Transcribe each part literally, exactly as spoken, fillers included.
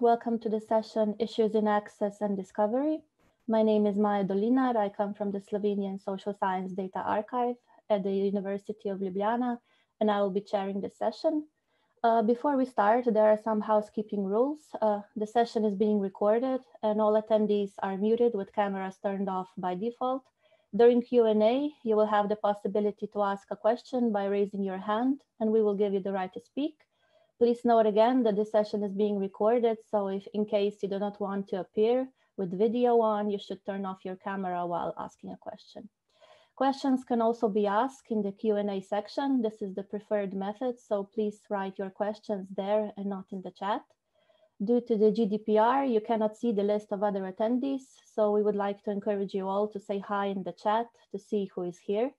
Welcome to the session Issues in Access and Discovery. My name is Maja Dolinar. I come from the Slovenian Social Science Data Archive at the University of Ljubljana, and I will be chairing this session. Uh, before we start, there are some housekeeping rules. Uh, the session is being recorded and all attendees are muted with cameras turned off by default. During Q and A, you will have the possibility to ask a question by raising your hand, and we will give you the right to speak. Please note again that this session is being recorded, so if in case you do not want to appear with video on, you should turn off your camera while asking a question. Questions can also be asked in the Q and A section. This is the preferred method, so please write your questions there and not in the chat. Due to the G D P R, you cannot see the list of other attendees, so we would like to encourage you all to say hi in the chat to see who is here.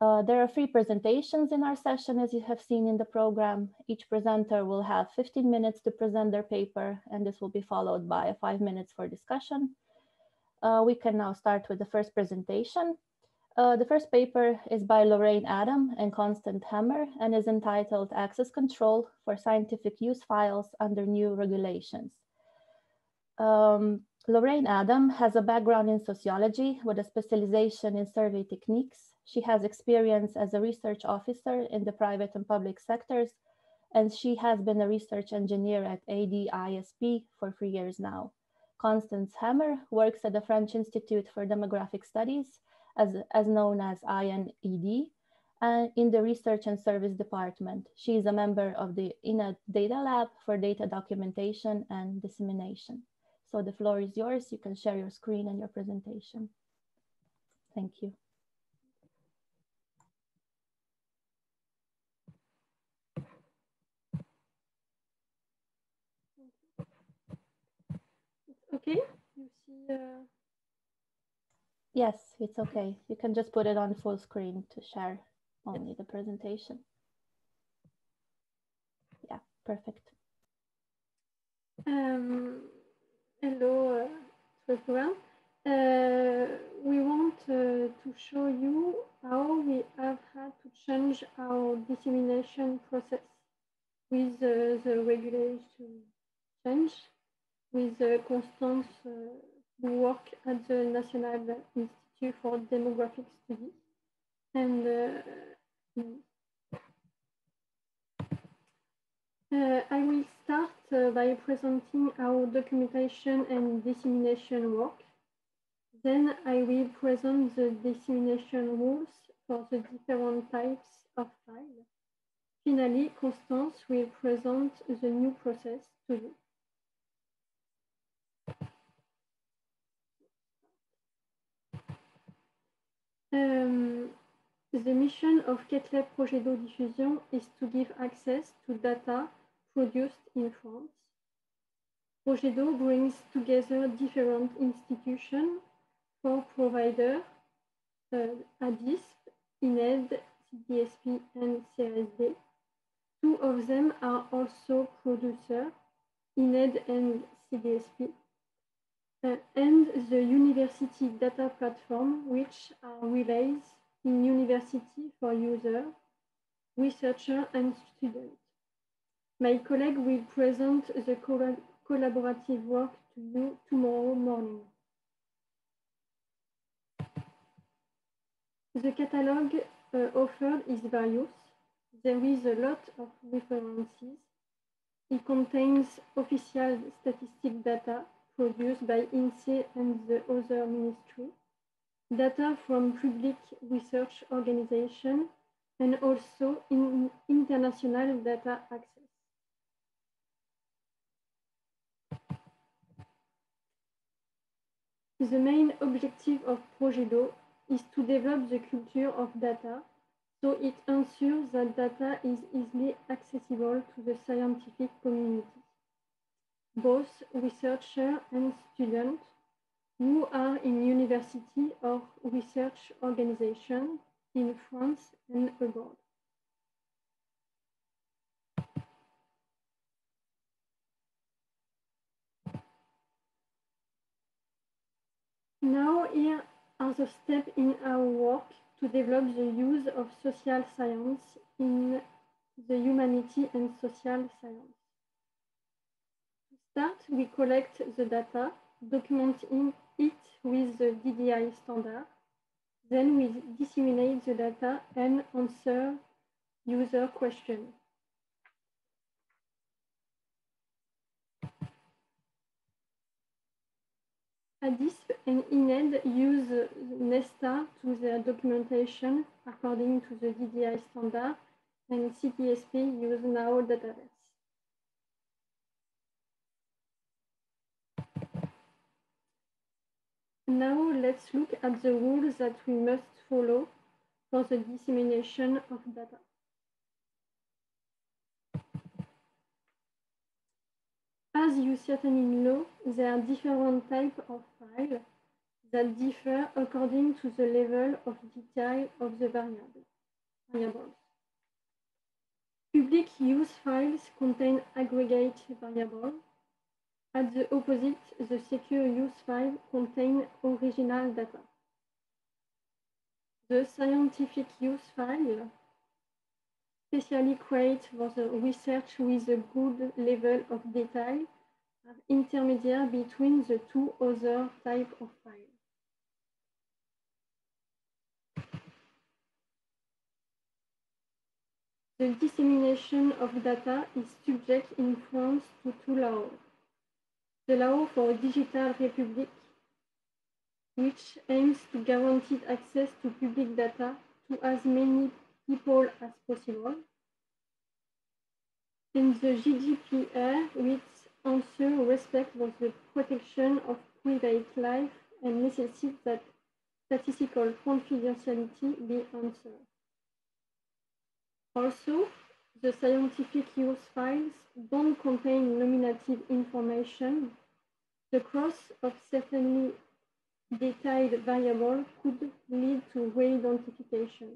Uh, there are three presentations in our session, as you have seen in the program. Each presenter will have fifteen minutes to present their paper, and this will be followed by five minutes for discussion. Uh, we can now start with the first presentation. Uh, the first paper is by Lorraine Adam and Constance Hemmer and is entitled Access Control for Scientific Use Files Under New Regulations. Um, Lorraine Adam has a background in sociology with a specialization in survey techniques. She has experience as a research officer in the private and public sectors, and she has been a research engineer at A D I S P for three years now. Constance Hemmer works at the French Institute for Demographic Studies, As, as known as I N E D, and in the Research and Service Department. She is a member of the I N A Data Lab for data documentation and dissemination. So the floor is yours. You can share your screen and your presentation. Thank you. Okay, you see uh... Yes, it's okay. You can just put it on full screen to share only the presentation. Yeah, perfect. Um, hello uh, to everyone. Uh, we want uh, to show you how we have had to change our dissemination process with uh, the regulation change, with uh, Constance uh, who work at the National Institute for Demographic Studies. And uh, uh, I will start uh, by presenting our documentation and dissemination work. Then I will present the dissemination rules for the different types of files. Finally, Constance will present the new process to you. Um, the mission of Colectica Progedo Diffusion is to give access to data produced in France. Progedo brings together different institutions, four providers, uh, A D I S P, I N E D, C D S P, and C A S D. Two of them are also producers, I N E D and C D S P. Uh, and the university data platform, which are relays in university for users, researchers, and students. My colleague will present the col collaborative work to you tomorrow morning. The catalog uh, offered is various. There is a lot of references. It contains official statistic data produced by INSEE and the other ministry, data from public research organizations, and also in international data access. The main objective of Progedo is to develop the culture of data, so it ensures that data is easily accessible to the scientific community, both researchers and students who are in university or research organizations in France and abroad. Now here are the steps in our work to develop the use of social science in the humanity and social science. start, we collect the data, documenting it with the D D I standard. Then we disseminate the data and answer user questions. A D I S P and I N E D use Nesta to their documentation according to the D D I standard, and C D S P use now Dataverse. Now let's look at the rules that we must follow for the dissemination of data. As you certainly know, there are different types of files that differ according to the level of detail of the variables. Public use files contain aggregate variables. At the opposite, the secure use file contains original data. The scientific use file, specially created for the research with a good level of detail, are intermediate between the two other types of files. The dissemination of data is subject in France to two laws. The law for a digital republic, which aims to guarantee access to public data to as many people as possible, and the G D P R, which ensures respect for the protection of private life and necessitates that statistical confidentiality be answered. Also, the scientific use files don't contain nominative information. The cross of certainly detailed variable could lead to re-identification.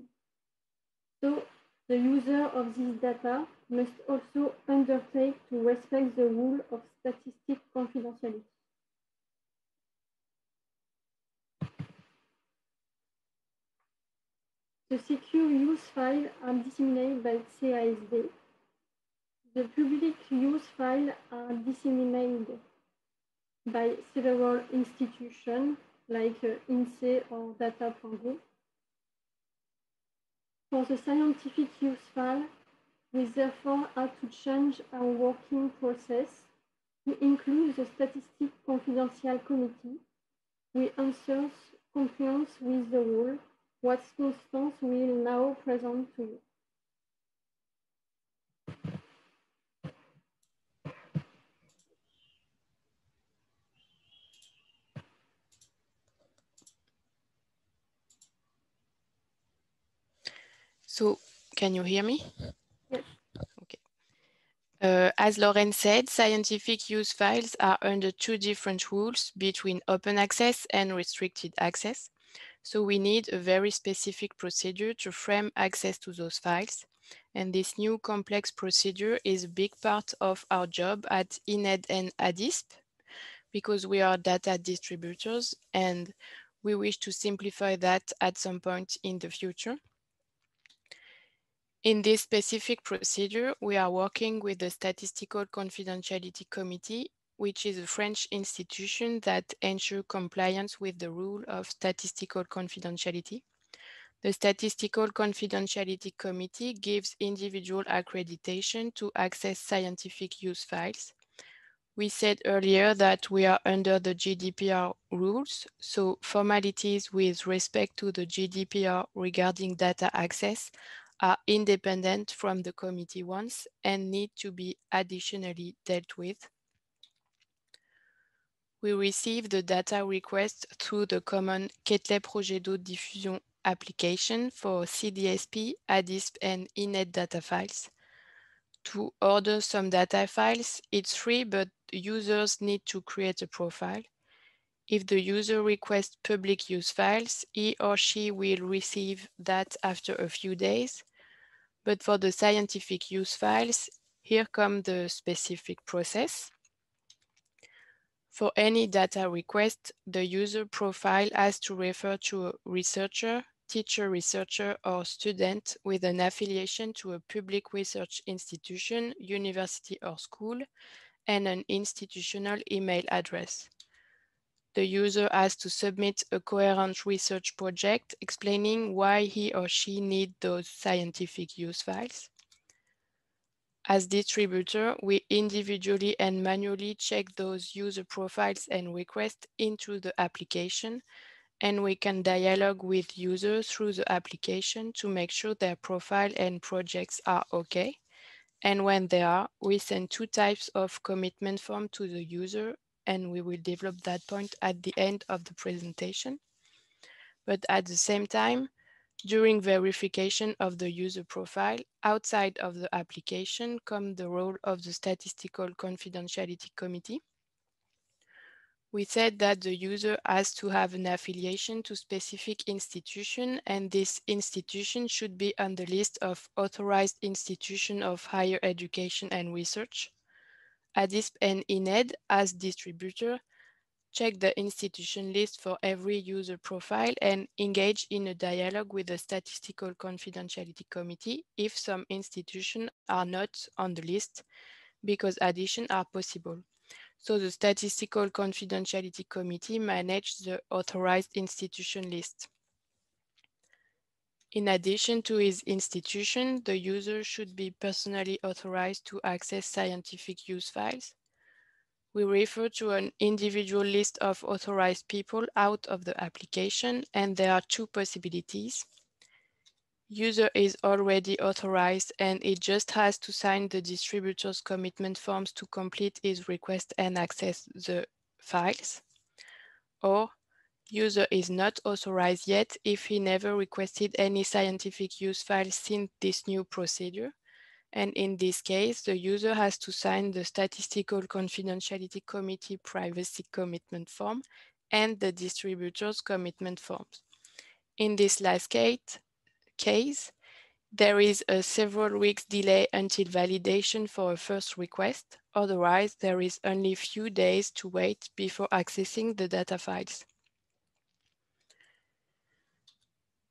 So the user of this data must also undertake to respect the rule of statistic confidentiality. The secure use files are disseminated by C I S D. The public use files are disseminated by several institutions like INSEE or data dot gov. For the scientific use file, we therefore have to change our working process to include the Statistical Confidentiality Committee. We answer compliance with the rule. What Constance will now present to you. So, can you hear me? Yes. Okay. Uh, as Lorraine said, scientific use files are under two different rules between open access and restricted access. So we need a very specific procedure to frame access to those files. And this new complex procedure is a big part of our job at I N E D and A D I S P, because we are data distributors and we wish to simplify that at some point in the future. In this specific procedure, we are working with the Statistical Confidentiality Committee, which is a French institution that ensures compliance with the rule of statistical confidentiality. The Statistical Confidentiality Committee gives individual accreditation to access scientific use files. We said earlier that we are under the G D P R rules, so formalities with respect to the G D P R regarding data access are independent from the committee ones and need to be additionally dealt with. We receive the data request through the common Quetelet Progedo Diffusion application for C D S P, A D I S P, and I N E D data files. To order some data files, it's free, but users need to create a profile. If the user requests public use files, he or she will receive that after a few days. But for the scientific use files, here comes the specific process. For any data request, the user profile has to refer to a researcher, teacher researcher, or student with an affiliation to a public research institution, university or school, and an institutional email address. The user has to submit a coherent research project explaining why he or she needs those scientific use files. As distributor, we individually and manually check those user profiles and requests into the application, and we can dialogue with users through the application to make sure their profile and projects are okay. And when they are, we send two types of commitment form to the user, and we will develop that point at the end of the presentation. But at the same time, during verification of the user profile, outside of the application comes the role of the Statistical Confidentiality Committee. We said that the user has to have an affiliation to specific institution, and this institution should be on the list of authorized institution of higher education and research. A D I S P and I N E D, as distributor, check the institution list for every user profile and engage in a dialogue with the Statistical Confidentiality Committee if some institutions are not on the list, because additions are possible. So the Statistical Confidentiality Committee manages the authorized institution list. In addition to his institution, the user should be personally authorized to access scientific use files. We refer to an individual list of authorized people out of the application, and there are two possibilities. User is already authorized and it just has to sign the distributor's commitment forms to complete his request and access the files. Or user is not authorized yet if he never requested any scientific use files since this new procedure. And in this case, the user has to sign the Statistical Confidentiality Committee Privacy Commitment Form and the distributor's commitment forms. In this last case, case there is a several weeks delay until validation for a first request. Otherwise, there is only few days to wait before accessing the data files.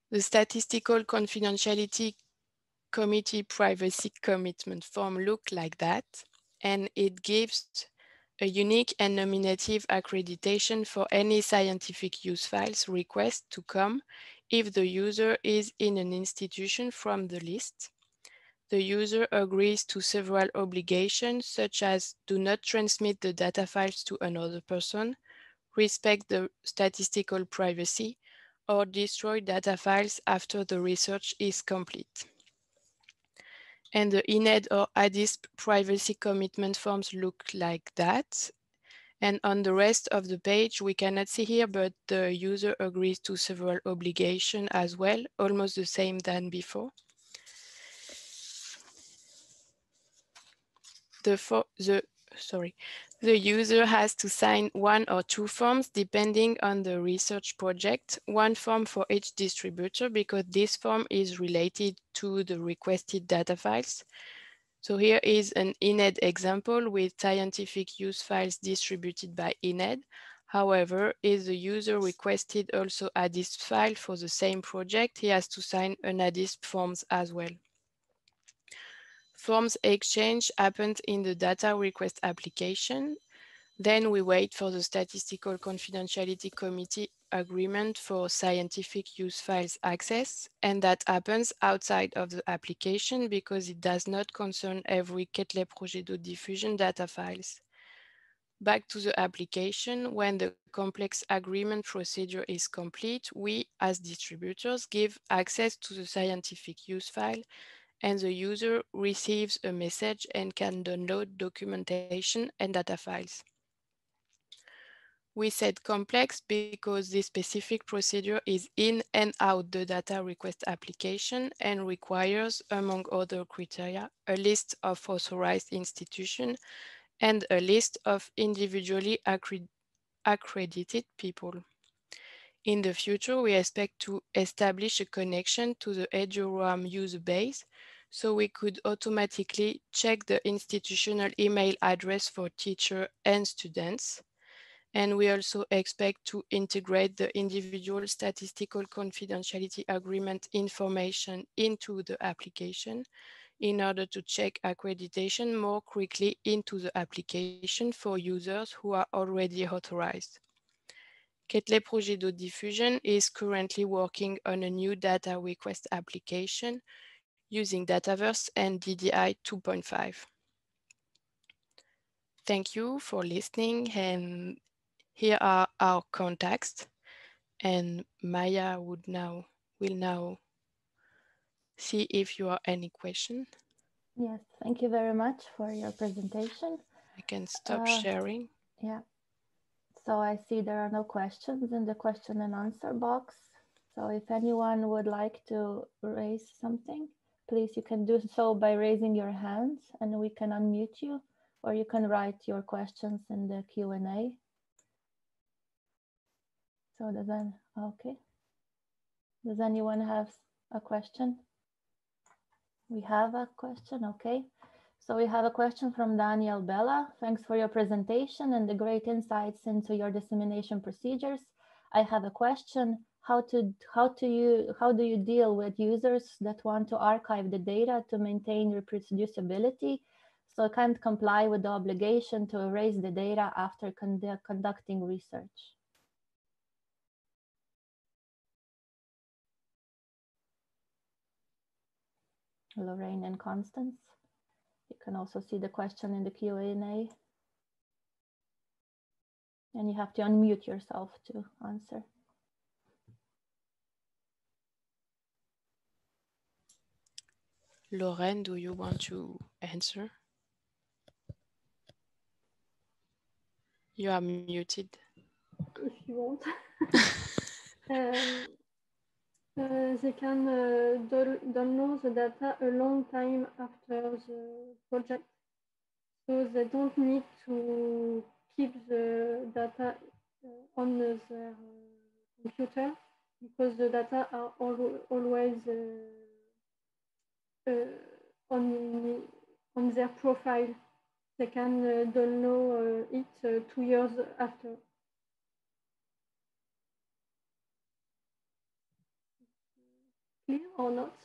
The Statistical Confidentiality Committee Privacy Commitment Form looks like that, and it gives a unique and nominative accreditation for any scientific use files request to come if the user is in an institution from the list. The user agrees to several obligations, such as do not transmit the data files to another person, respect the statistical privacy, or destroy data files after the research is complete. And the I N E D or A D I S P privacy commitment forms look like that. And on the rest of the page, we cannot see here, but the user agrees to several obligations as well, almost the same than before. The, for, the sorry. The user has to sign one or two forms depending on the research project, one form for each distributor because this form is related to the requested data files. So here is an I N E D example with scientific use files distributed by I N E D. However, if the user requested also A D I S P file for the same project, he has to sign an A D I S P forms as well. Forms exchange happens in the data request application. Then we wait for the Statistical Confidentiality Committee agreement for scientific use files access, and that happens outside of the application because it does not concern every Quetelet Progedo Diffusion data files. Back to the application, when the complex agreement procedure is complete, we as distributors give access to the scientific use file, and the user receives a message and can download documentation and data files. We said complex because this specific procedure is in and out the data request application and requires, among other criteria, a list of authorized institutions and a list of individually accredited people. In the future, we expect to establish a connection to the Eduroam user base, so we could automatically check the institutional email address for teachers and students. And we also expect to integrate the individual statistical confidentiality agreement information into the application in order to check accreditation more quickly into the application for users who are already authorized. Quetelet Progedo Diffusion is currently working on a new data request application using Dataverse and D D I two point five. Thank you for listening, and here are our contacts, and Maja would now will now see if you have any question. Yes, thank you very much for your presentation. I can stop uh, sharing. Yeah. So I see there are no questions in the question and answer box. So if anyone would like to raise something, please, you can do so by raising your hands and we can unmute you, or you can write your questions in the Q and A. So does that, okay. Does anyone have a question? We have a question, okay. So we have a question from Daniel Bella. Thanks for your presentation and the great insights into your dissemination procedures. I have a question. How to how do you how do you deal with users that want to archive the data to maintain reproducibility, so can't comply with the obligation to erase the data after con conducting research? Lorraine and Constance. You can also see the question in the Q and A. And you have to unmute yourself to answer. Lorraine, do you want to answer? You are muted. If you want. um, Uh, they can uh, do download the data a long time after the project, so they don't need to keep the data uh, on their uh, computer, because the data are al always uh, uh, on, on their profile. They can uh, download uh, it uh, two years after. Or not?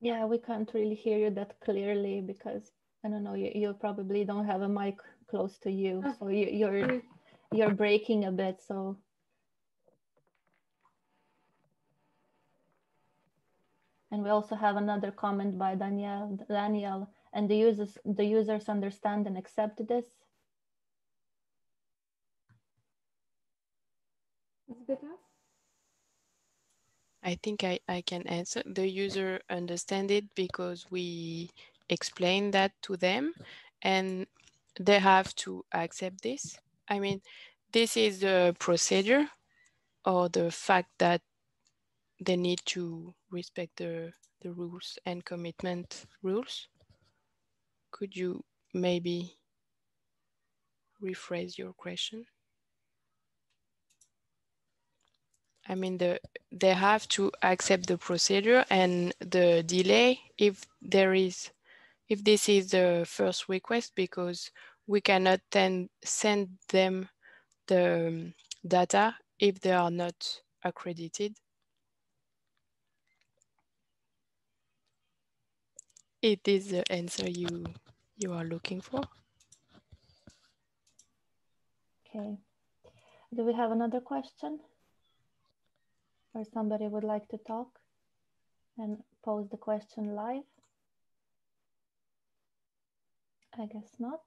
Yeah, we can't really hear you that clearly because I don't know, you, you probably don't have a mic close to you, so you, you're you're breaking a bit. So and we also have another comment by Daniel Daniel and the users the users understand and accept this. It's better. I think I, I can answer. The user understand it because we explain that to them and they have to accept this. I mean, this is the procedure or the fact that they need to respect the, the rules and commitment rules. Could you maybe rephrase your question? I mean, the, they have to accept the procedure and the delay if there is, if this is the first request, because we cannot then send them the data if they are not accredited. It is the answer you, you are looking for. Okay. Do we have another question? Or somebody would like to talk and pose the question live? I guess not.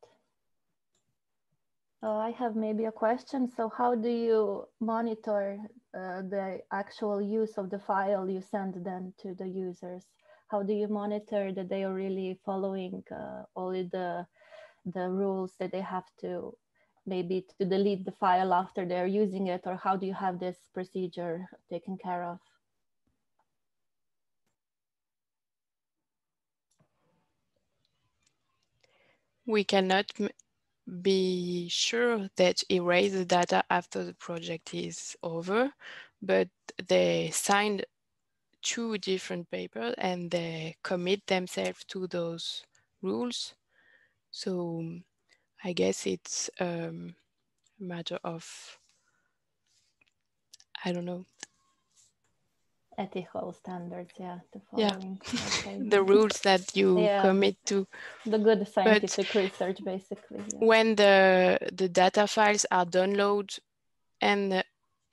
Oh, I have maybe a question. So how do you monitor uh, the actual use of the file you send then to the users? How do you monitor that they are really following uh, all the, the rules that they have to, maybe to delete the file after they're using it, or how do you have this procedure taken care of? We cannot be sure that erase the data after the project is over, but they signed two different papers and they commit themselves to those rules. So I guess it's um, a matter of, I don't know. ethical standards, yeah, to following. Yeah. Okay. The rules that you yeah. commit to. The good scientific but research, basically. Yeah. When the, the data files are downloaded and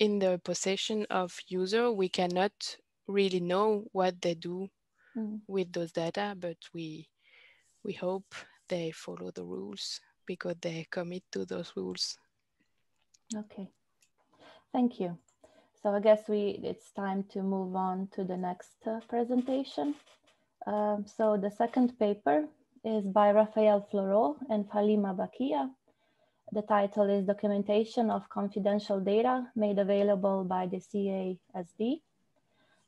in the possession of user, we cannot really know what they do mm. with those data, but we, we hope they follow the rules because they commit to those rules. Okay, thank you. So I guess we it's time to move on to the next uh, presentation. Um, so the second paper is by Raphaëlle Fleureux and Halima Bakia. The title is Documentation of Confidential Data Made Available by the C A S D.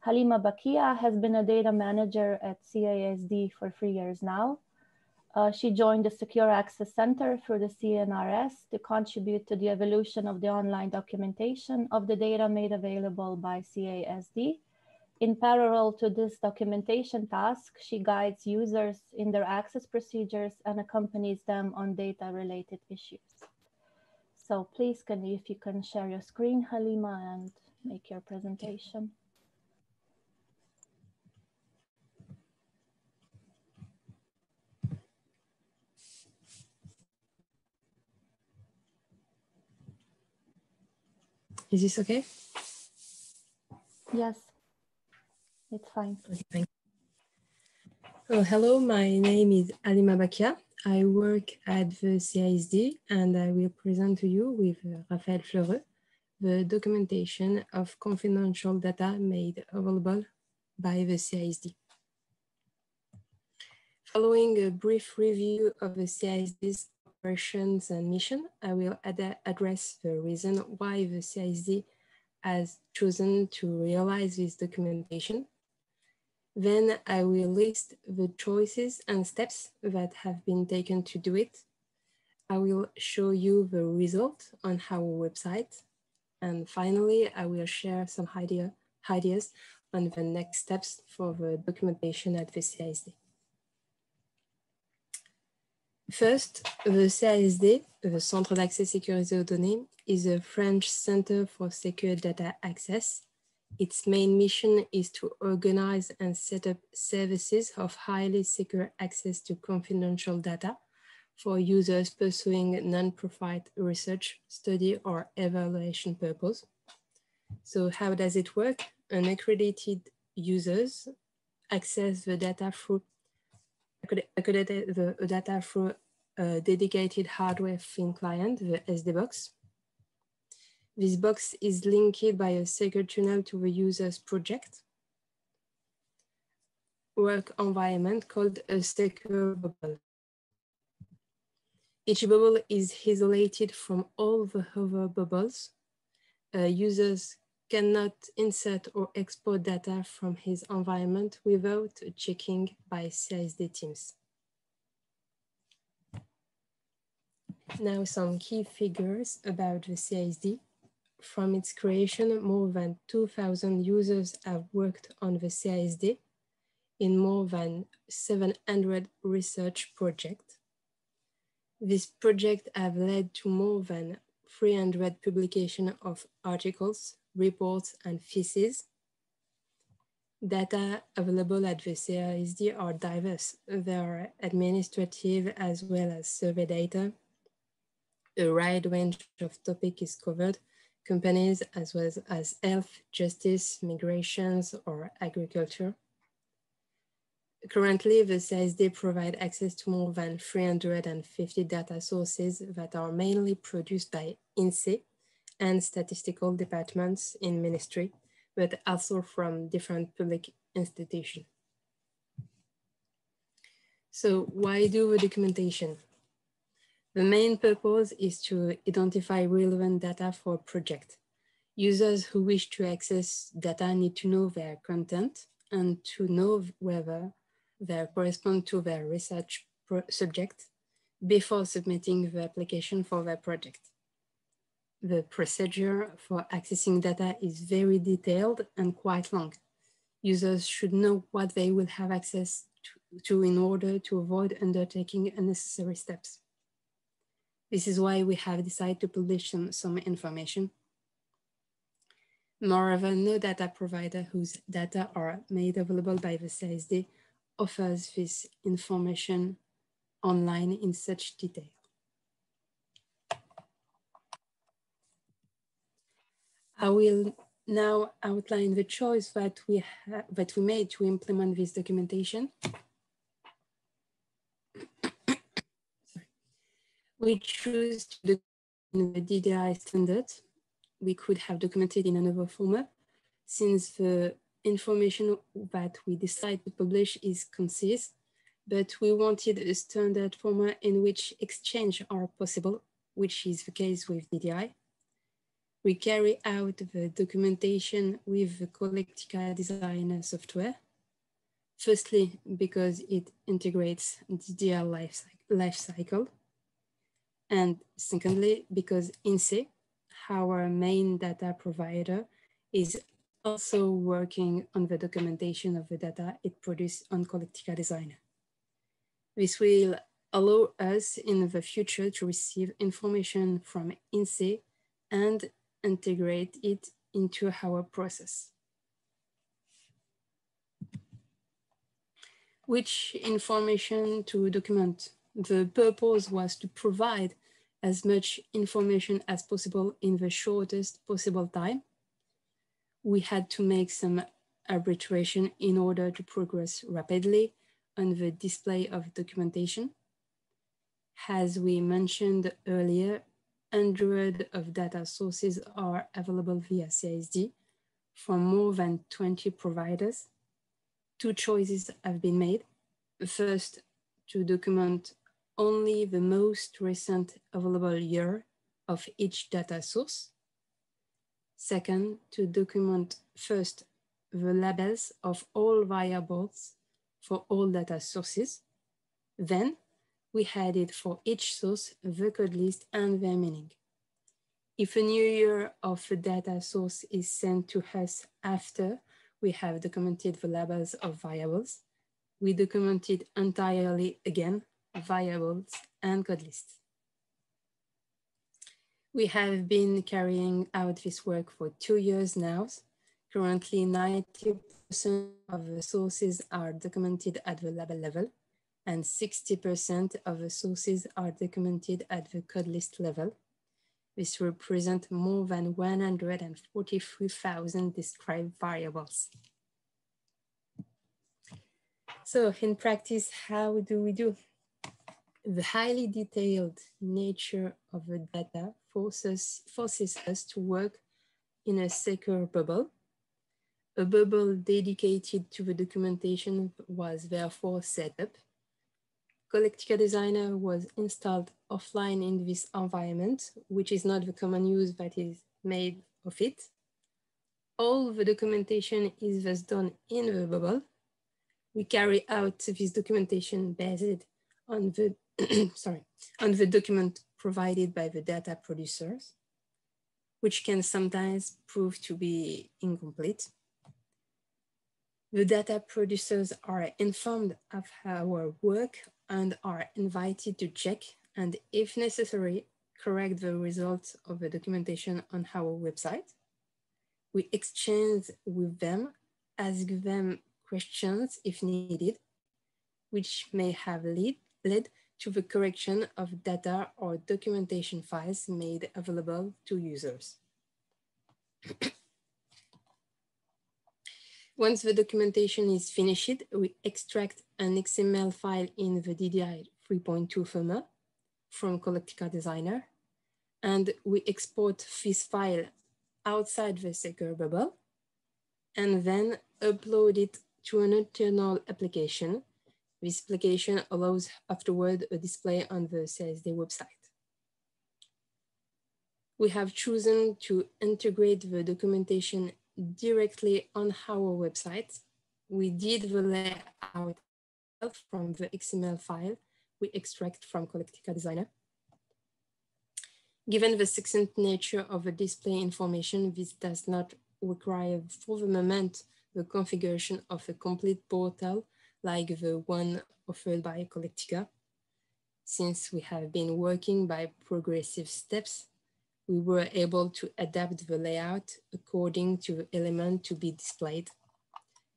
Halima Bakia has been a data manager at C A S D for three years now. Uh, she joined the Secure Access Center through the C N R S to contribute to the evolution of the online documentation of the data made available by C A S D. In parallel to this documentation task, she guides users in their access procedures and accompanies them on data-related issues. So please, can you, if you can share your screen, Halima, and make your presentation. Is this okay? Yes, it's fine. Okay, thank you. Well, hello, my name is Halima Bakia. I work at the C I S D and I will present to you with uh, Raphaëlle Fleureux the documentation of confidential data made available by the C I S D. Following a brief review of the C I S D's operations and mission, I will ad address the reason why the C I S D has chosen to realize this documentation. Then I will list the choices and steps that have been taken to do it. I will show you the result on our website. And finally, I will share some idea, ideas on the next steps for the documentation at the C I S D. First, the C A S D, the Centre d'Accès Sécurisé aux Données, is a French center for secure data access. Its main mission is to organize and set up services of highly secure access to confidential data for users pursuing non-profit research, study, or evaluation purpose. So how does it work? Unaccredited users access the data through the data through a dedicated hardware thin client, the S D box. This box is linked by a secure tunnel to the user's project work environment called a secure bubble. Each bubble is isolated from all the other bubbles. Uh, users cannot insert or export data from his environment without checking by C I S D teams. Now some key figures about the C I S D. From its creation, more than two thousand users have worked on the C I S D in more than seven hundred research projects. These projects have led to more than three hundred publications of articles, reports and theses. Data available at the C I S D are diverse. There are administrative as well as survey data. A wide range of topics is covered, companies as well as health, justice, migrations, or agriculture. Currently, the C I S D provides access to more than three hundred fifty data sources that are mainly produced by INSEE and statistical departments in ministry, but also from different public institutions. So why do the documentation? The main purpose is to identify relevant data for a project. Users who wish to access data need to know their content and to know whether they correspond to their research subject before submitting the application for their project. The procedure for accessing data is very detailed and quite long. Users should know what they will have access to, to in order to avoid undertaking unnecessary steps. This is why we have decided to publish some, some information. Moreover, no data provider whose data are made available by the C I S D offers this information online in such detail. I will now outline the choice that we, that we made to implement this documentation. We choose the D D I standard. We could have documented in another format, since the information that we decide to publish is concise, but we wanted a standard format in which exchange are possible, which is the case with D D I. We carry out the documentation with the Colectica Designer software. Firstly, because it integrates D D I life, life cycle. And secondly, because INSEE, our main data provider, is also working on the documentation of the data it produced on Colectica Designer. This will allow us in the future to receive information from INSEE and integrate it into our process. Which information to document? The purpose was to provide as much information as possible in the shortest possible time. We had to make some arbitration in order to progress rapidly on the display of documentation. As we mentioned earlier, hundreds of data sources are available via C I S D from more than twenty providers. Two choices have been made. First, to document only the most recent available year of each data source. Second, to document first the labels of all variables for all data sources. Then we added for each source the code list and their meaning. If a new year of a data source is sent to us after we have documented the labels of variables, we document it entirely again, variables and code lists. We have been carrying out this work for two years now. Currently, ninety percent of the sources are documented at the label level, and sixty percent of the sources are documented at the code list level. This represents more than one hundred forty-three thousand described variables. So in practice, how do we do? The highly detailed nature of the data forces, forces us to work in a secure bubble. A bubble dedicated to the documentation was therefore set up. Colectica Designer was installed offline in this environment, which is not the common use that is made of it. All the documentation is thus done in the bubble. We carry out this documentation based on the sorry, on the document provided by the data producers, which can sometimes prove to be incomplete. The data producers are informed of our work and are invited to check and, if necessary, correct the results of the documentation on our website. We exchange with them, ask them questions if needed, which may have led led to the correction of data or documentation files made available to users. Once the documentation is finished, we extract an X M L file in the D D I three point two format from Colectica Designer, and we export this file outside the secure bubble, and then upload it to an internal application. This application allows afterward a display on the C S D website. We have chosen to integrate the documentation directly on our website. We did the layout from the X M L file we extract from Colectica Designer. Given the succinct nature of the display information, this does not require for the moment the configuration of a complete portal like the one offered by Colectica. Since we have been working by progressive steps, we were able to adapt the layout according to the element to be displayed.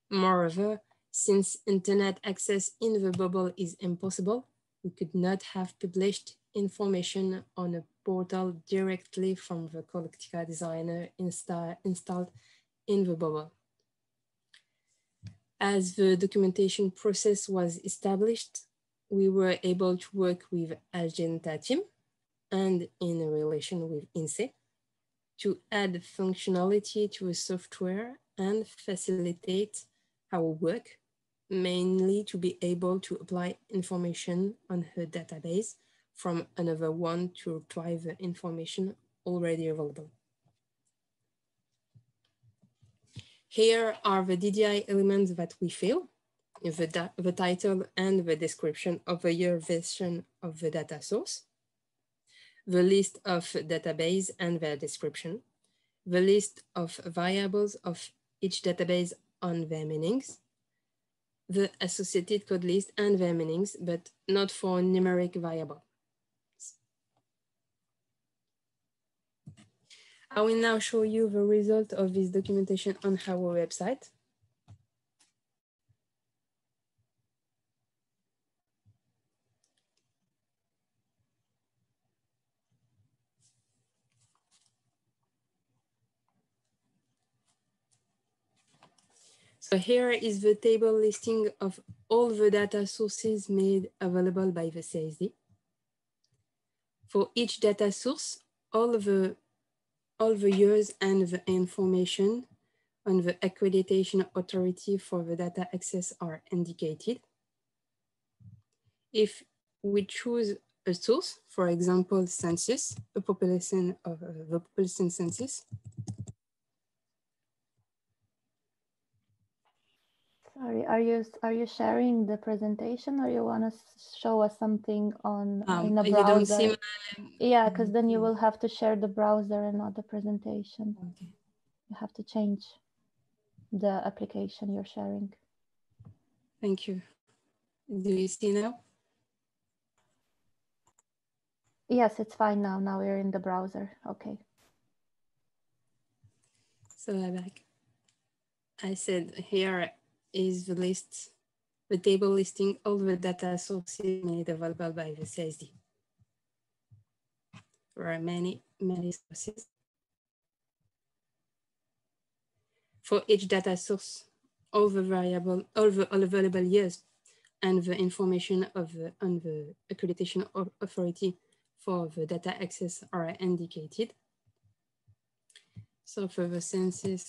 Moreover, since internet access in the bubble is impossible, we could not have published information on a portal directly from the Colectica Designer insta installed in the bubble. As the documentation process was established, we were able to work with Agenta team and in relation with INSEE to add functionality to the software and facilitate our work, mainly to be able to apply information on her database from another one to apply the information already available. Here are the D D I elements that we fill, the, the title and the description of the year version of the data source, the list of database and their description, the list of variables of each database on their meanings, the associated code list and their meanings, but not for numeric variable. I will now show you the result of this documentation on our website. So here is the table listing of all the data sources made available by the C I S D. For each data source, all the all the years and the information on the accreditation authority for the data access are indicated. If we choose a source, for example, census, the population of uh, the population census. Sorry, are you are you sharing the presentation, or you want to show us something on um, in the browser? You don't see my... Yeah, because then you will have to share the browser and not the presentation. Okay. You have to change the application you're sharing. Thank you. Do you see now? Yes, it's fine now. Now we're in the browser. Okay. So I'm back. I said here is the list, the table listing all the data sources made available by the C S D. There are many, many sources. For each data source, all the variable, all the all available years and the information of the, on the accreditation authority for the data access are indicated. So for the census,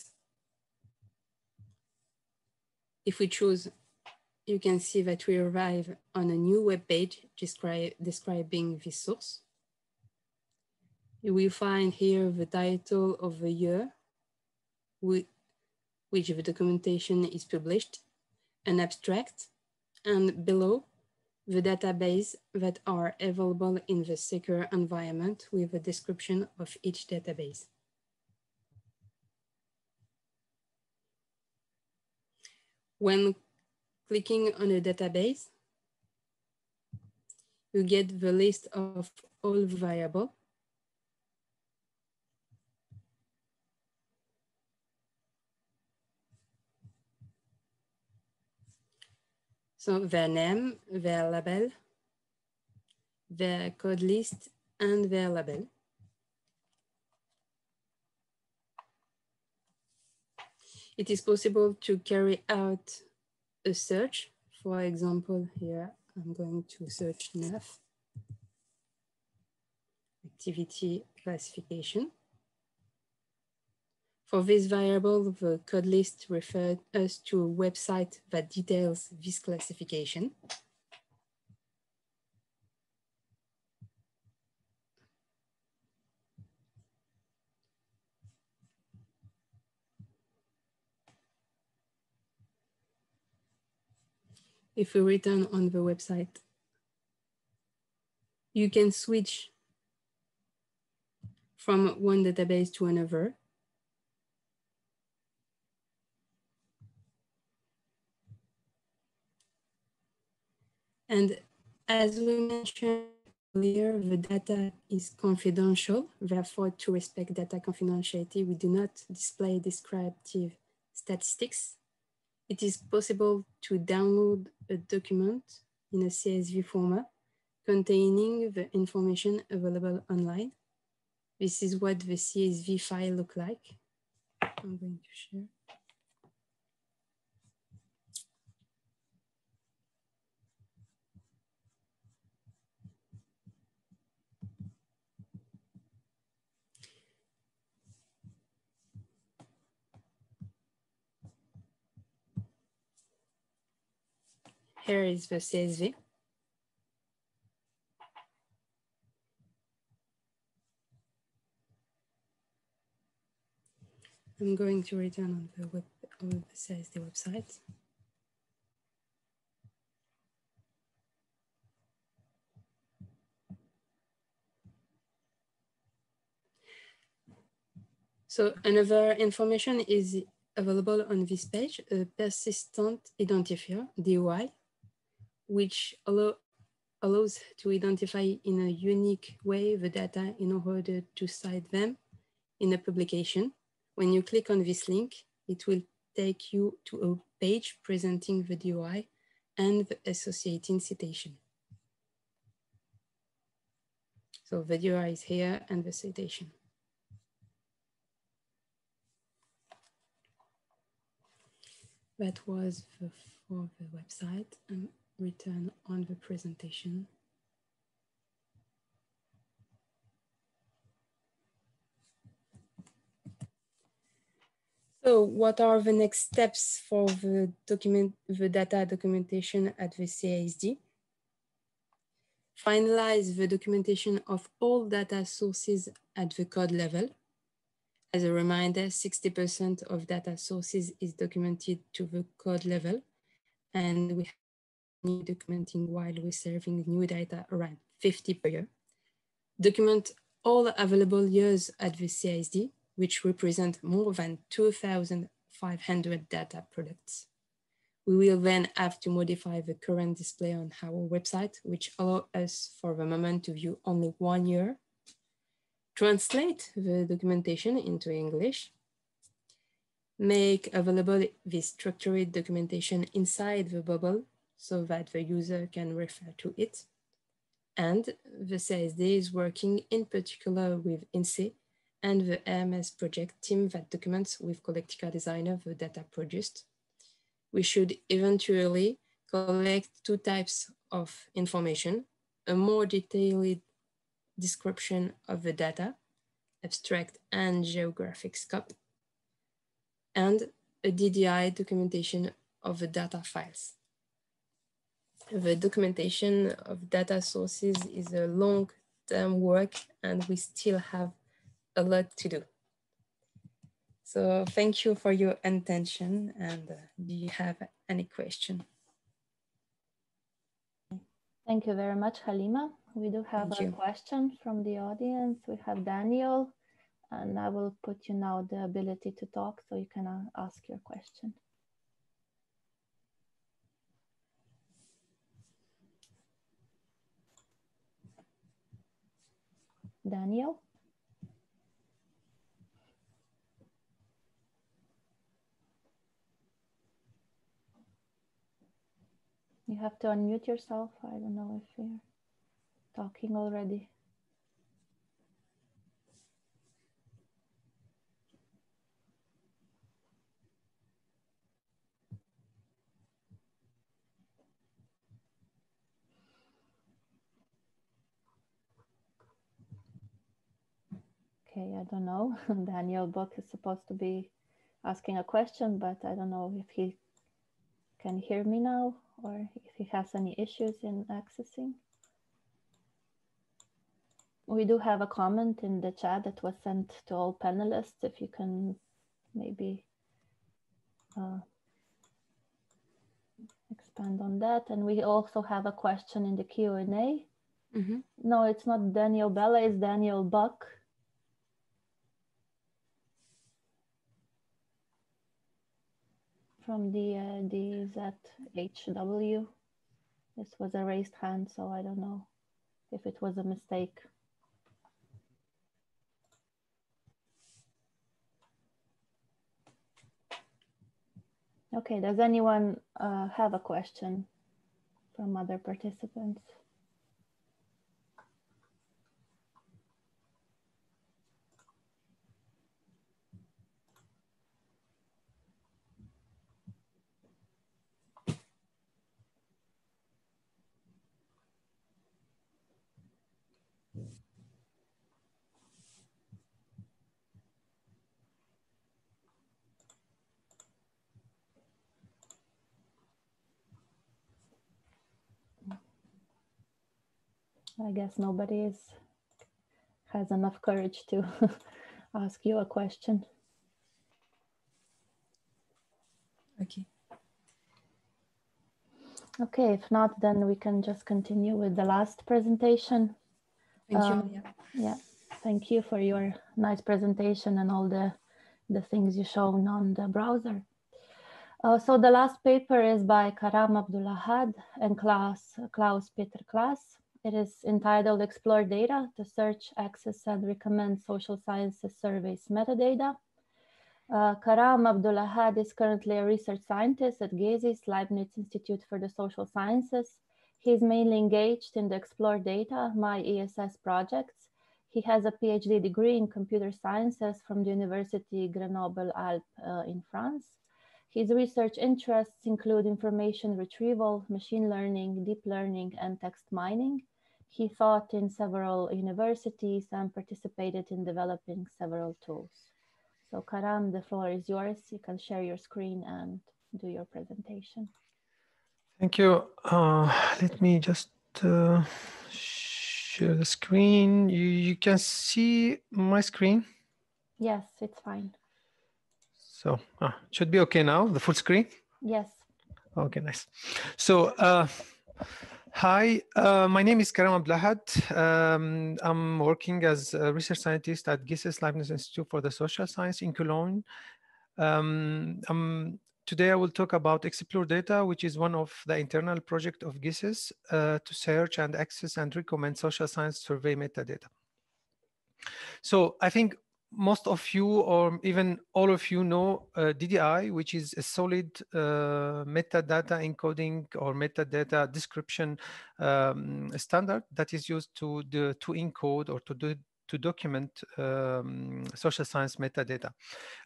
if we choose, you can see that we arrive on a new web page descri describing this source. You will find here the title of the year, which the documentation is published, an abstract, and below the database that are available in the secure environment with a description of each database. When clicking on a database, you get the list of all variables. So their name, their label, their code list, and their label. It is possible to carry out a search. For example, here, I'm going to search N A F, activity classification. For this variable, the code list referred us to a website that details this classification. If we return on the website, you can switch from one database to another. And as we mentioned earlier, the data is confidential. Therefore, to respect data confidentiality, we do not display descriptive statistics. It is possible to download a document in a C S V format containing the information available online. This is what the C S V file looks like. I'm going to share. Here is the C S V. I'm going to return on the web on the C I S D website. So another information is available on this page, a persistent identifier, D O I, which allow, allows to identify in a unique way the data in order to cite them in a publication. When you click on this link, it will take you to a page presenting the D O I and the associated citation. So the D O I is here and the citation. That was the, for the website, and return on the presentation. So what are the next steps for the document, the data documentation at the C A S D? Finalize the documentation of all data sources at the code level. As a reminder, sixty percent of data sources is documented to the code level, and we have new documenting while we're serving new data around fifty per year. Document all available years at the C I S D, which represent more than two thousand five hundred data products. We will then have to modify the current display on our website, which allows us for the moment to view only one year. Translate the documentation into English. Make available the structured documentation inside the bubble so that the user can refer to it. And the C I S D is working in particular with INSEE and the A M S project team that documents with Colectica Designer the data produced. We should eventually collect two types of information, a more detailed description of the data, abstract and geographic scope, and a D D I documentation of the data files. The documentation of data sources is a long-term work, and we still have a lot to do. So thank you for your attention, and uh, do you have any question? Thank you very much, Halima. We do have a question from the audience. We have Daniel, and I will put you now the ability to talk so you can uh, ask your question. Daniel? You have to unmute yourself. I don't know if you're talking already. Okay, I don't know. Daniel Buck is supposed to be asking a question, but I don't know if he can hear me now or if he has any issues in accessing. We do have a comment in the chat that was sent to all panelists. If you can maybe uh, expand on that. And we also have a question in the Q and A. Mm-hmm. No, it's not Daniel Bella, it's Daniel Buck. From the uh, D Z H W. This was a raised hand, so I don't know if it was a mistake. Okay, does anyone uh, have a question from other participants? I guess nobody is, has enough courage to ask you a question. Okay. Okay, if not, then we can just continue with the last presentation. Thank um, you. Yeah. yeah, thank you for your nice presentation and all the, the things you've shown on the browser. Uh, so the last paper is by Karam Abdulahhad and Klaus, Klaus Peter Klaas. It is entitled Explore Data to Search, Access, and Recommend Social Sciences Surveys Metadata. Uh, Karam Abdulahhad is currently a research scientist at Gesis Leibniz Institute for the Social Sciences. He is mainly engaged in the Explore Data, my E S S projects. He has a PhD degree in computer sciences from the University Grenoble-Alpes uh, in France. His research interests include information retrieval, machine learning, deep learning, and text mining. He taught in several universities and participated in developing several tools. So Karam, the floor is yours. You can share your screen and do your presentation. Thank you. Uh, let me just uh, share the screen. You, you can see my screen? Yes, it's fine. So it uh, should be okay now, the full screen? Yes. Okay, nice. So, uh, Hi, uh, my name is Karam Abdulahhad. Um, I'm working as a research scientist at Gesis Leibniz Institute for the Social Science in Cologne. Um, um, today I will talk about Explore Data, which is one of the internal projects of Gesis uh, to search and access and recommend social science survey metadata. So I think most of you, or even all of you, know uh, D D I, which is a solid uh, metadata encoding or metadata description um, standard that is used to do, to encode or to do, to document um, social science metadata.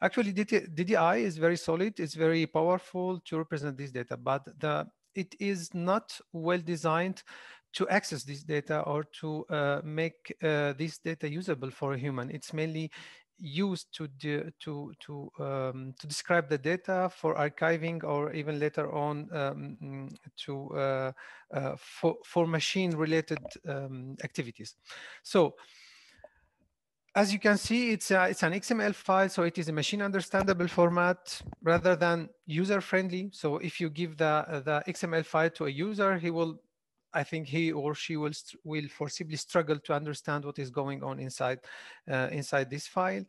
Actually, D D I is very solid; it's very powerful to represent this data, but the it is not well designed to access this data or to uh, make uh, this data usable for a human. It's mainly used to de to to um, to describe the data for archiving, or even later on um, to uh, uh, for for machine-related um, activities. So, as you can see, it's a, it's an X M L file, so it is a machine understandable format rather than user friendly. So, if you give the the X M L file to a user, he will I think he or she will will forcibly struggle to understand what is going on inside uh, inside this file.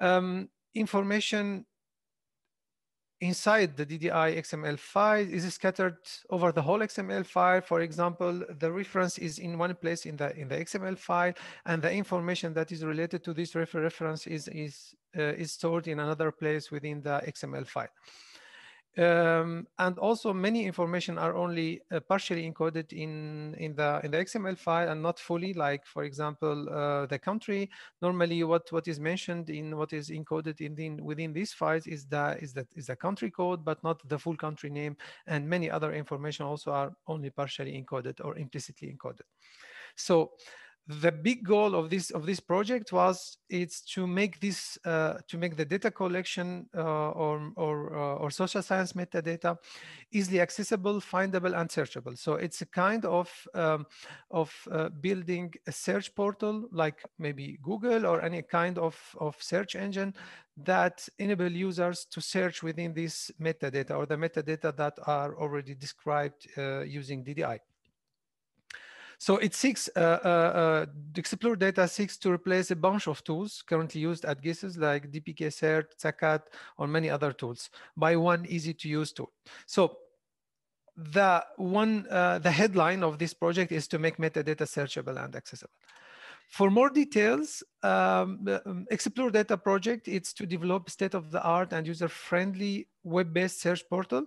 Um, information inside the D D I X M L file is scattered over the whole X M L file. For example, the reference is in one place in the in the X M L file, and the information that is related to this refer reference is is uh, is stored in another place within the X M L file. Um, and also, many information are only uh, partially encoded in in the in the X M L file and not fully. Like, for example, uh, the country. Normally, what what is mentioned in what is encoded in, the, in within these files is the is that is the country code, but not the full country name. And many other information also are only partially encoded or implicitly encoded. So, the big goal of this of this project was it's to make this uh, to make the data collection uh, or or uh, or social science metadata easily accessible, findable, and searchable. So it's a kind of um, of uh, building a search portal like maybe Google or any kind of of search engine that enable users to search within this metadata or the metadata that are already described uh, using D D I. So it seeks, uh, uh, uh, Explore Data seeks to replace a bunch of tools currently used at Gesis like D P K-Cert, Sacat, or many other tools by one easy to use tool. So the one uh, the headline of this project is to make metadata searchable and accessible. For more details, um, Explore Data project, it's to develop state-of-the-art and user-friendly web-based search portal.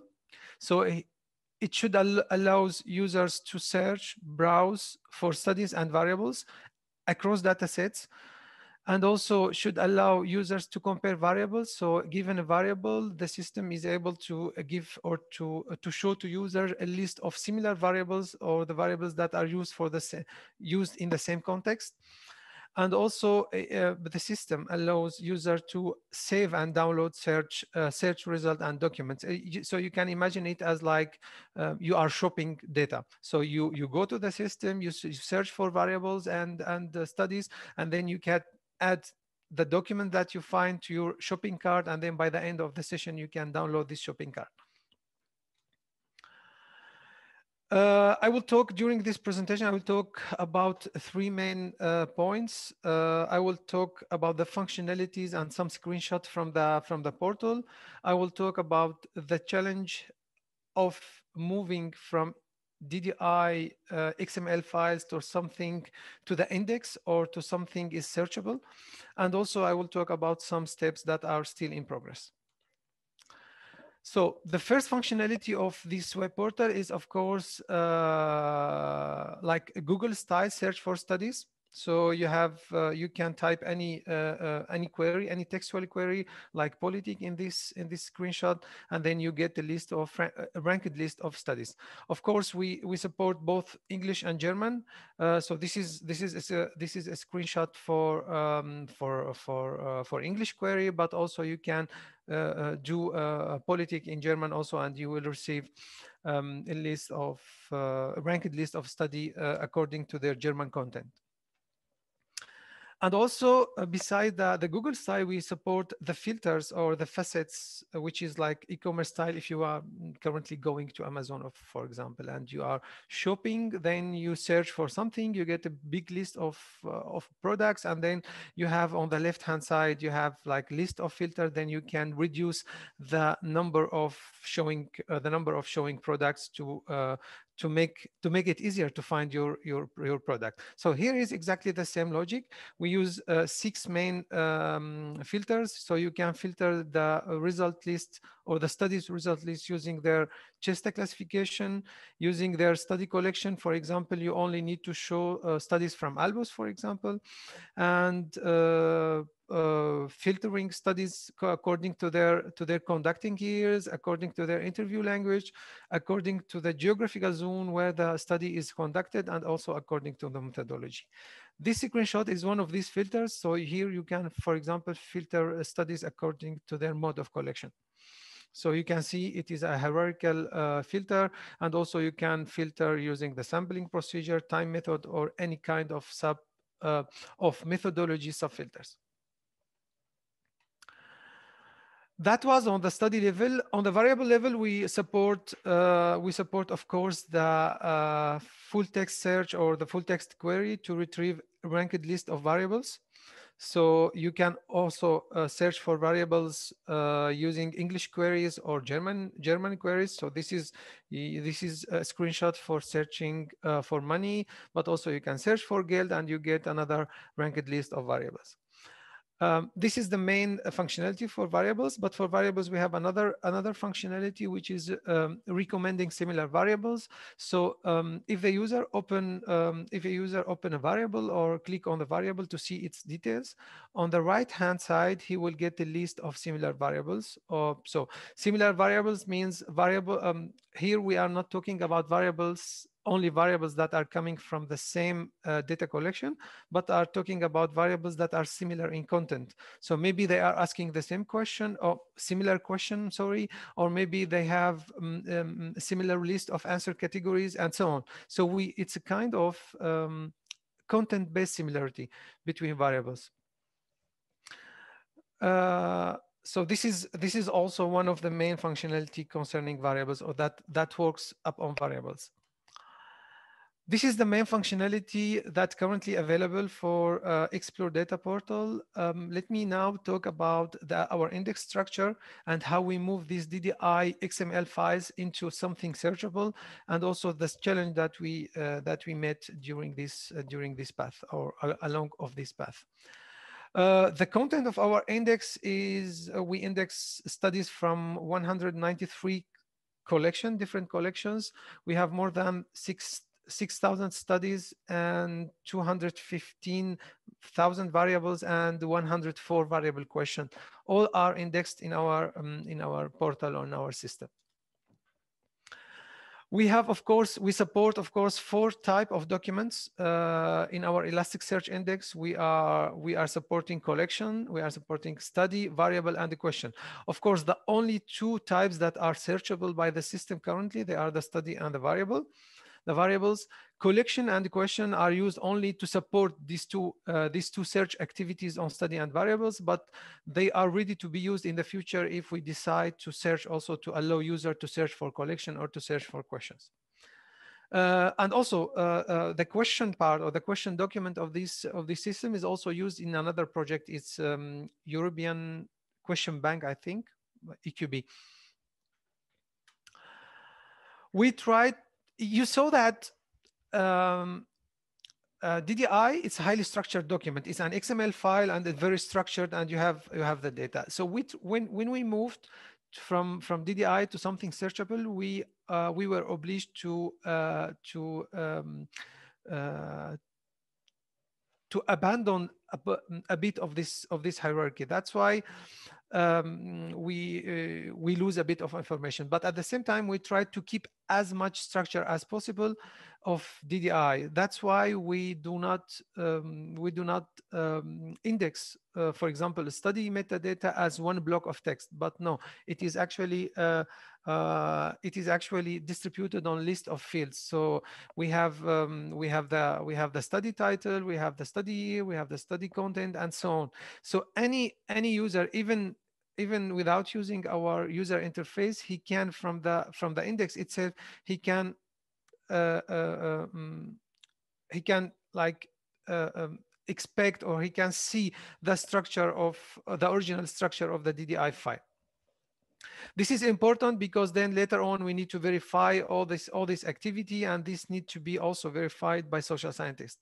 So it should al allows users to search, browse for studies and variables across data sets, and also should allow users to compare variables. So given a variable, the system is able to give or to, to show to users a list of similar variables or the variables that are used, for the used in the same context. And also uh, the system allows users to save and download search, uh, search result and documents. So you can imagine it as like uh, you are shopping data. So you, you go to the system, you search for variables and, and uh, studies, and then you can add the document that you find to your shopping cart. And then by the end of the session, you can download this shopping cart. Uh, I will talk during this presentation, I will talk about three main uh, points. Uh, I will talk about the functionalities and some screenshots from the, from the portal. I will talk about the challenge of moving from D D I uh, X M L files to something to the index or to something is searchable. And also I will talk about some steps that are still in progress. So the first functionality of this web portal is, of course, uh, like a Google style search for studies. So you have uh, you can type any uh, uh, any query, any textual query like politic in this in this screenshot, and then you get a list of a ranked list of studies. Of course, we we support both English and German. Uh, so this is this is a, this is a screenshot for um, for for uh, for English query, but also you can Uh, uh, do uh, politic in German also, and you will receive um, a list of uh, a ranked list of study uh, according to their German content. And also, uh, beside the, the Google style, we support the filters or the facets, uh, which is like e-commerce style. If you are currently going to Amazon, or, for example, and you are shopping, then you search for something, you get a big list of, uh, of products, and then you have on the left-hand side, you have like list of filters, then you can reduce the number of showing, uh, the number of showing products to, uh, to make to make it easier to find your your your product. So here is exactly the same logic. We use uh, six main um, filters, so you can filter the result list or the studies result list using their CESTA classification, using their study collection. For example, you only need to show uh, studies from Albus, for example, and uh, Uh, filtering studies according to their to their conducting years, according to their interview language, according to the geographical zone where the study is conducted, and also according to the methodology. This screenshot is one of these filters. So here you can, for example, filter studies according to their mode of collection. So you can see it is a hierarchical uh, filter, and also you can filter using the sampling procedure, time method, or any kind of sub uh, of methodology subfilters. That was on the study level. On the variable level, we support, uh, we support, of course, the uh, full text search or the full text query to retrieve ranked list of variables. So you can also uh, search for variables uh, using English queries or German German queries. So this is this is a screenshot for searching uh, for money, but also you can search for gold and you get another ranked list of variables. Um, this is the main functionality for variables, but for variables, we have another, another functionality, which is um, recommending similar variables. So um, if the user open, um, if a user open a variable or click on the variable to see its details, on the right-hand side, he will get a list of similar variables. Or, so similar variables means variable, um, here we are not talking about variables only variables that are coming from the same uh, data collection, but are talking about variables that are similar in content. So maybe they are asking the same question or similar question, sorry, or maybe they have um, um, similar list of answer categories and so on. So we, it's a kind of um, content-based similarity between variables. Uh, So this is this is also one of the main functionality concerning variables, or that that works upon variables. This is the main functionality that's currently available for uh, Explore Data Portal. Um, let me now talk about the, our index structure and how we move these D D I X M L files into something searchable, and also the challenge that we uh, that we met during this uh, during this path or uh, along of this path. Uh, the content of our index is uh, we index studies from one hundred ninety-three collection, different collections. We have more than six. six thousand studies and two hundred fifteen thousand variables and one hundred four variable questions. All are indexed in our, um, in our portal on our system. We have, of course, we support, of course, four types of documents uh, in our Elasticsearch index. We are we are supporting collection, we are supporting study, variable, and the question. Of course, the only two types that are searchable by the system currently, they are the study and the variable. The variables collection and question are used only to support these two uh, these two search activities on study and variables, but they are ready to be used in the future if we decide to search also to allow user to search for collection or to search for questions. Uh, and also uh, uh, the question part or the question document of this of this system is also used in another project. It's um, European Question Bank, I think, E Q B. We tried. You saw that um, uh, D D I, it's a highly structured document. It's an X M L file and it's very structured, and you have you have the data. So we, when when we moved from from D D I to something searchable, we uh, we were obliged to uh, to um, uh, to abandon a, a bit of this of this hierarchy. That's why um, we uh, we lose a bit of information. But at the same time, we try to keep as much structure as possible of D D I. That's why we do not um, we do not um, index, uh, for example, study metadata as one block of text. But no, it is actually uh, uh, it is actually distributed on list of fields. So we have um, we have the we have the study title, we have the study year, we have the study content, and so on. So any any user, even even without using our user interface, he can from the from the index itself, he can uh, uh, um, he can like uh, um, expect, or he can see the structure of uh, the original structure of the D D I file. This is important because then later on we need to verify all this all this activity, and this needs to be also verified by social scientists.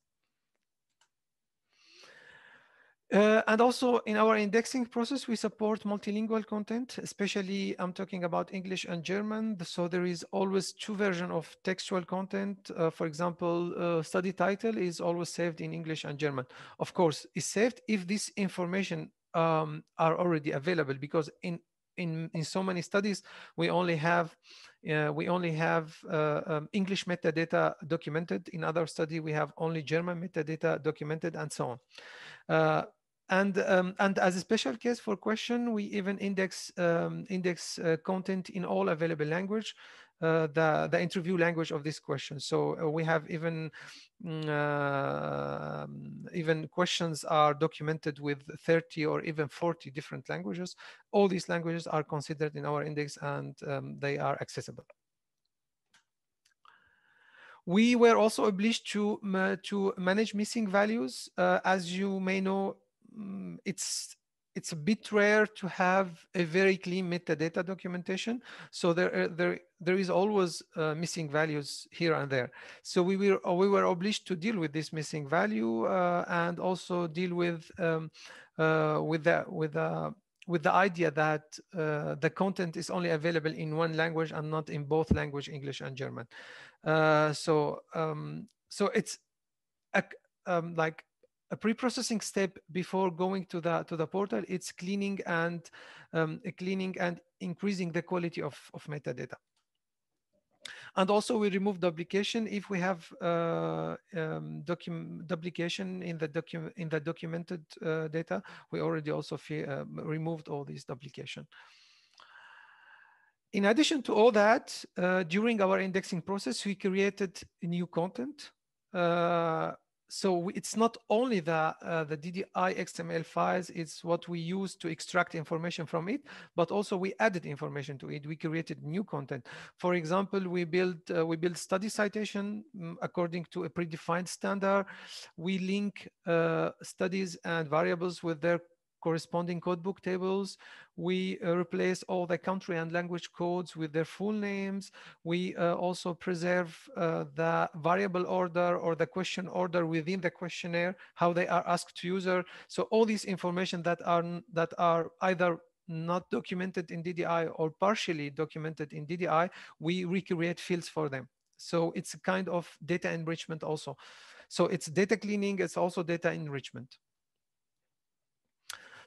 Uh, and also in our indexing process, we support multilingual content, especially I'm talking about English and German. So there is always two versions of textual content. Uh, for example, uh, study title is always saved in English and German. Of course, it's saved if this information um, are already available, because in In, in so many studies, we only have uh, we only have uh, um, English metadata documented. In other study, we have only German metadata documented, and so on. Uh, and um, and as a special case for question, we even index um, index uh, content in all available language. Uh, the the interview language of this question. So uh, we have even uh, even questions are documented with thirty or even forty different languages. All these languages are considered in our index, and um, they are accessible. We were also obliged to uh, to manage missing values. Uh, as you may know, it's it's a bit rare to have a very clean metadata documentation. So there, there, there is always uh, missing values here and there. So we were, we were obliged to deal with this missing value uh, and also deal with um, uh, with the with the with the idea that uh, the content is only available in one language and not in both language, English and German. Uh, so um, so it's a, um, like. A pre-processing step before going to the to the portal. It's cleaning and um, cleaning and increasing the quality of, of metadata. And also we remove duplication if we have uh, um, docu duplication in the docu in the documented uh, data. We already also uh, removed all these duplication. In addition to all that, uh, during our indexing process, we created new content. Uh, So it's not only the, uh, the D D I X M L files, it's what we use to extract information from it, but also we added information to it. We created new content. For example, we built, uh, we built study citation according to a predefined standard. We link uh, studies and variables with their corresponding codebook tables. We uh, replace all the country and language codes with their full names. We uh, also preserve uh, the variable order or the question order within the questionnaire, how they are asked to user. So all these information that are, that are either not documented in D D I or partially documented in D D I, we recreate fields for them. So it's a kind of data enrichment also. So it's data cleaning, it's also data enrichment.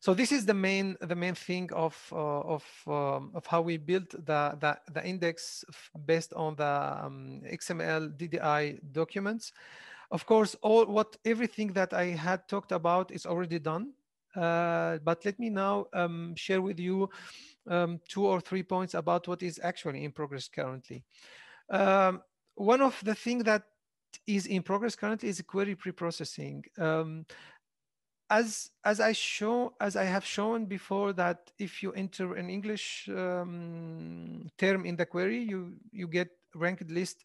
So this is the main the main thing of uh, of um, of how we built the the, the index based on the um, X M L D D I documents. Of course, all what everything that I had talked about is already done. Uh, but let me now um, share with you um, two or three points about what is actually in progress currently. Um, one of the things that is in progress currently is query preprocessing. Um, As, as, I show, as I have shown before, that if you enter an English um, term in the query, you, you get ranked list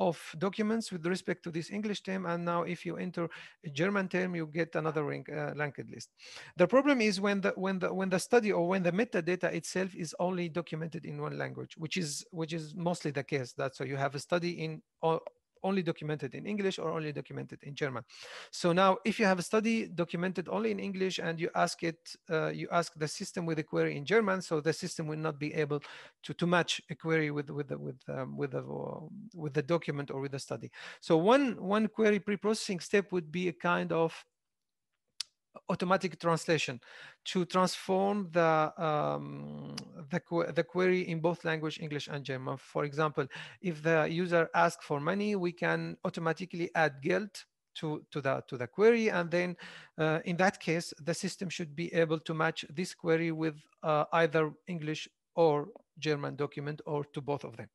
of documents with respect to this English term. And now if you enter a German term, you get another rank, uh, ranked list. The problem is when the, when, the, when the study or when the metadata itself is only documented in one language, which is, which is mostly the case. That's why you have a study in all, only documented in English or only documented in German. So now if you have a study documented only in English and you ask it, uh, you ask the system with a query in German, so the system will not be able to, to match a query with, with, the, with, um, with, the, with the document or with the study. So one, one query preprocessing step would be a kind of automatic translation to transform the, um, the, the query in both language, English and German. For example, if the user asks for money, we can automatically add geld to, to, the, to the query. And then uh, in that case, the system should be able to match this query with uh, either English or German document or to both of them.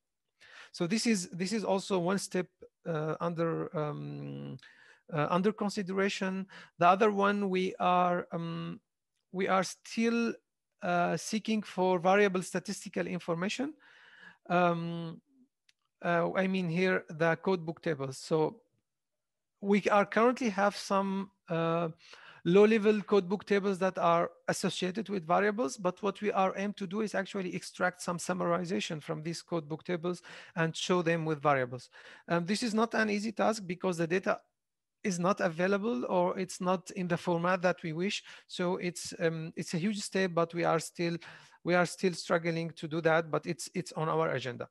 So this is, this is also one step uh, under um, Uh, under consideration. The other one, we are um, we are still uh, seeking for variable statistical information. Um, uh, I mean here the codebook tables. So we are currently have some uh, low-level codebook tables that are associated with variables, but what we are aimed to do is actually extract some summarization from these codebook tables and show them with variables. Um, this is not an easy task because the data is not available or it's not in the format that we wish. So it's um, it's a huge step, but we are still we are still struggling to do that, but it's it's on our agenda.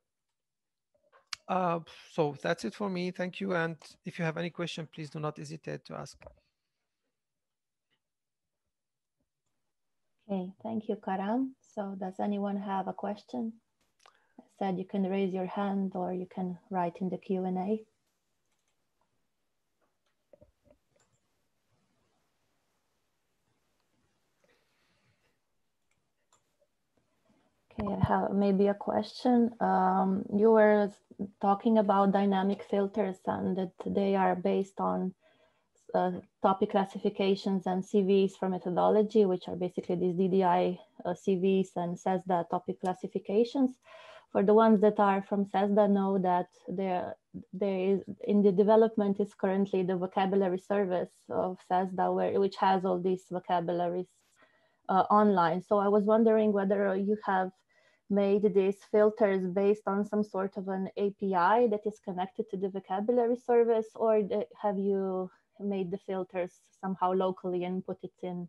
Uh, so that's it for me. Thank you. And if you have any question, please do not hesitate to ask. Okay, thank you, Karam. So does anyone have a question? I said you can raise your hand or you can write in the Q and A. Okay, I have maybe a question. Um, you were talking about dynamic filters and that they are based on uh, topic classifications and C Vs for methodology, which are basically these D D I uh, C Vs and CESSDA topic classifications. For the ones that are from CESSDA, know that there, there is in the development is currently the vocabulary service of CESSDA, where, which has all these vocabularies Uh, online. So I was wondering whether you have made these filters based on some sort of an A P I that is connected to the vocabulary service, or have you made the filters somehow locally and put it in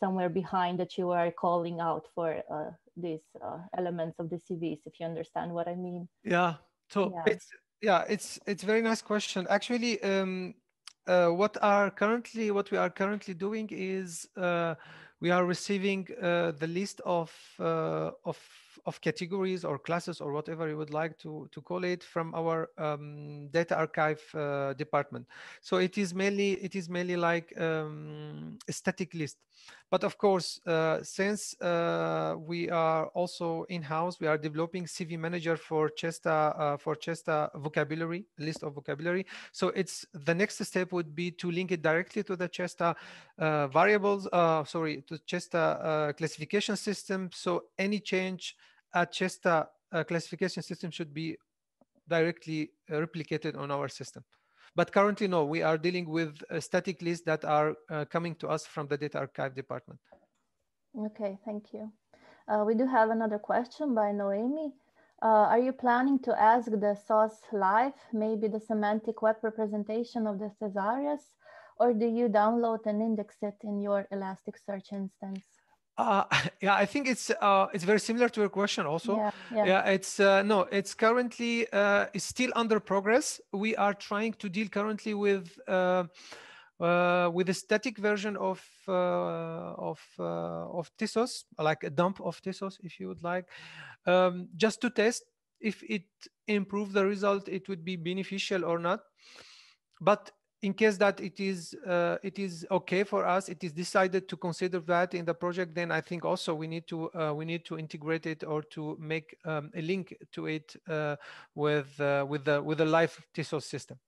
somewhere behind that you are calling out for uh, these uh, elements of the C Vs, if you understand what I mean? Yeah, so yeah. It's, yeah, it's, it's very nice question. Actually, um, uh, what are currently, what we are currently doing is, uh, we are receiving uh, the list of, uh, of of categories or classes or whatever you would like to, to call it from our um, data archive uh, department. So it is mainly, it is mainly like um, a static list. But of course, uh, since uh, we are also in-house, we are developing C V Manager for CESTA, uh, for CESTA vocabulary, list of vocabulary. So it's the next step would be to link it directly to the CESTA uh, variables, uh, sorry, to CESTA uh, classification system. So any change at CESTA uh, classification system should be directly replicated on our system. But currently, no, we are dealing with a static lists that are uh, coming to us from the data archive department. Okay, thank you. Uh, we do have another question by Noemi. Uh, are you planning to ask the source live, maybe the semantic web representation of the thesaurus, or do you download and index it in your Elasticsearch instance? Uh, yeah, I think it's uh, it's very similar to your question also. Yeah, yeah. yeah it's uh, no, it's currently uh, it's still under progress. We are trying to deal currently with uh, uh, with a static version of uh, of uh, of TESOS, like a dump of TESOS, if you would like, um, just to test if it improves the result, it would be beneficial or not. But in case that it is uh, it is okay for us, it is decided to consider that in the project, then I think also we need to uh, we need to integrate it or to make um, a link to it uh, with uh, with the with the live TESOS system,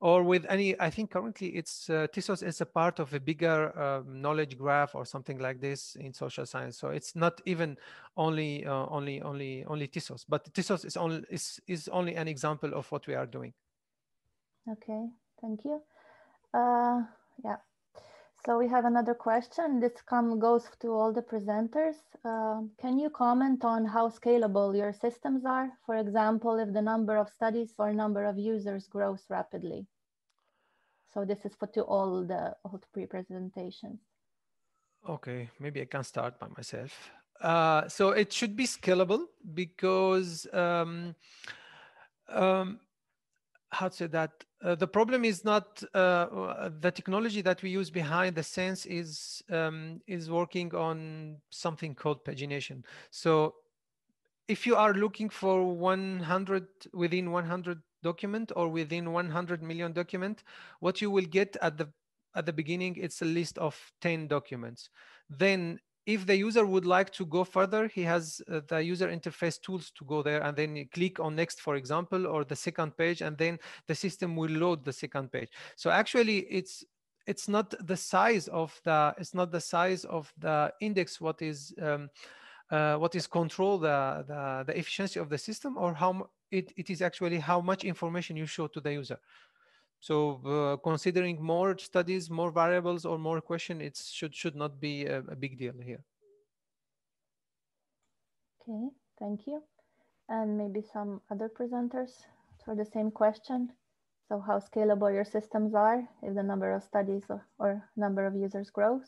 or with any. I think currently it's uh, TESOS is a part of a bigger uh, knowledge graph or something like this in social science. So it's not even only uh, only only only TESOS, but TESOS is only is is only an example of what we are doing. Okay. Thank you. Uh, yeah. So we have another question. This come goes to all the presenters. Uh, can you comment on how scalable your systems are? For example, if the number of studies or number of users grows rapidly. So this is for to all the all three presentations. Okay, maybe I can start by myself. Uh, so it should be scalable because um, um, how to say that. Uh, the problem is not uh, the technology that we use behind the scenes is um, is working on something called pagination. So if you are looking for one hundred within one hundred document or within one hundred million document, what you will get at the at the beginning, it's a list of ten documents. Then if the user would like to go further, he has uh, the user interface tools to go there, and then you click on next, for example, or the second page, and then the system will load the second page. So actually, it's it's not the size of the it's not the size of the index what is um, uh, what is control the, the the efficiency of the system, or how it it is actually how much information you show to the user. So uh, considering more studies, more variables, or more question, it should should not be a, a big deal here. Okay, thank you. And maybe some other presenters for the same question. So how scalable your systems are if the number of studies or, or number of users grows?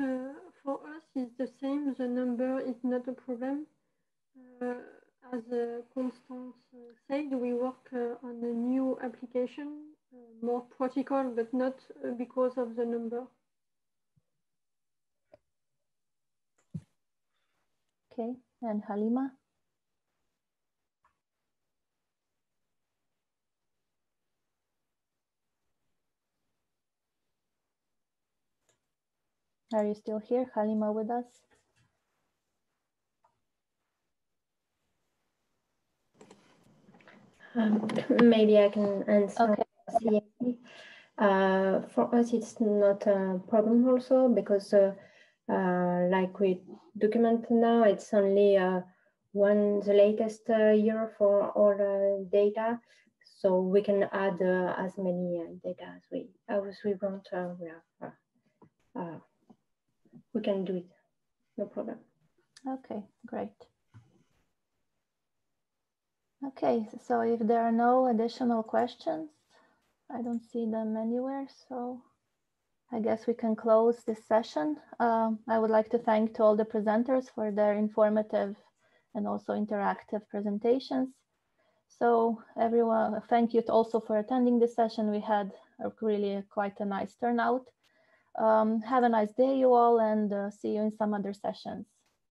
Uh, for us, it's the same. The number is not a problem. Uh, As uh, Constance uh, said, we work uh, on a new application, uh, more protocol, but not uh, because of the number. Okay, and Halima? Are you still here, Halima, with us? Um, maybe I can answer. Okay. Uh, for us, it's not a problem also because, uh, uh, like we document now, it's only uh, one the latest uh, year for all uh, data, so we can add uh, as many uh, data as we as we want. Uh, we, are, uh, uh, we can do it, no problem. Okay, great. Okay, so if there are no additional questions, I don't see them anywhere, so I guess we can close this session. Um, I would like to thank to all the presenters for their informative and also interactive presentations. So everyone, thank you also for attending this session. We had a really quite a nice turnout. Um, have a nice day, you all, and uh, see you in some other sessions.